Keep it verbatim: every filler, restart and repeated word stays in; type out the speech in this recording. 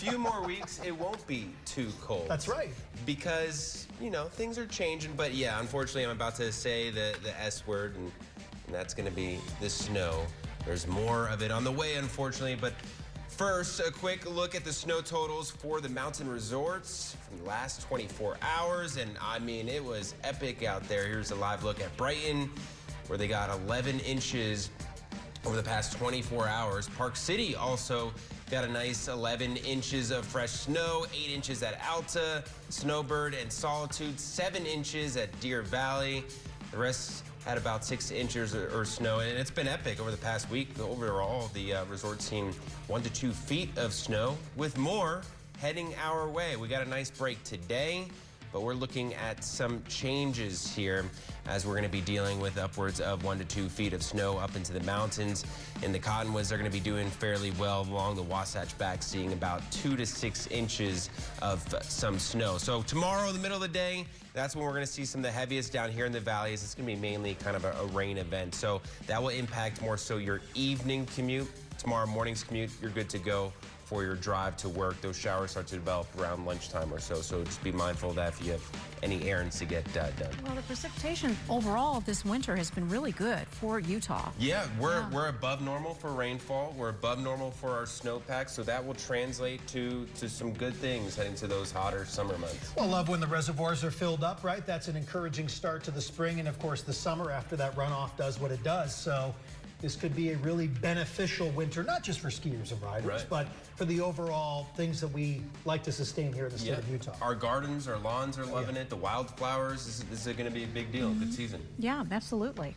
few more weeks, it won't be too cold. That's right. Because, you know, things are changing. But, yeah, unfortunately, I'm about to say the, the S word, and, and that's going to be the snow. There's more of it on the way, unfortunately. But first, a quick look at the snow totals for the mountain resorts from the last twenty-four hours. And, I mean, it was epic out there. Here's a live look at Brighton, where they got eleven inches over the past twenty-four hours. Park City also got a nice eleven inches of fresh snow, eight inches at Alta, Snowbird, and Solitude, seven inches at Deer Valley. The rest had about six inches or, or snow, and it's been epic over the past week. Overall, the uh, resort's seen one to two feet of snow, with more heading our way. We got a nice break today, but we're looking at some changes here as we're going to be dealing with upwards of one to two feet of snow up into the mountains. And the Cottonwoods are going to be doing fairly well along the Wasatch Back, seeing about two to six inches of some snow. So tomorrow, in the middle of the day, that's when we're going to see some of the heaviest down here in the valleys. It's going to be mainly kind of a, a rain event. So that will impact more so your evening commute. Tomorrow morning's commute, you're good to go for your drive to work. Those showers start to develop around lunchtime or so, so just be mindful of that if you have any errands to get uh, done. Well, the precipitation overall this winter has been really good for Utah. Yeah, we're, yeah. we're above normal for rainfall. We're above normal for our snowpack, so that will translate to, to some good things heading to those hotter summer months. Well, love when the reservoirs are filled up, right? That's an encouraging start to the spring, and, of course, the summer after that runoff does what it does. So this could be a really beneficial winter, not just for skiers and riders, right, but for the overall things that we like to sustain here in the state yeah. of Utah. Our gardens, our lawns are loving yeah. it. The wildflowers, this is, this is going to be a big deal. Mm-hmm. Good season. Yeah, absolutely.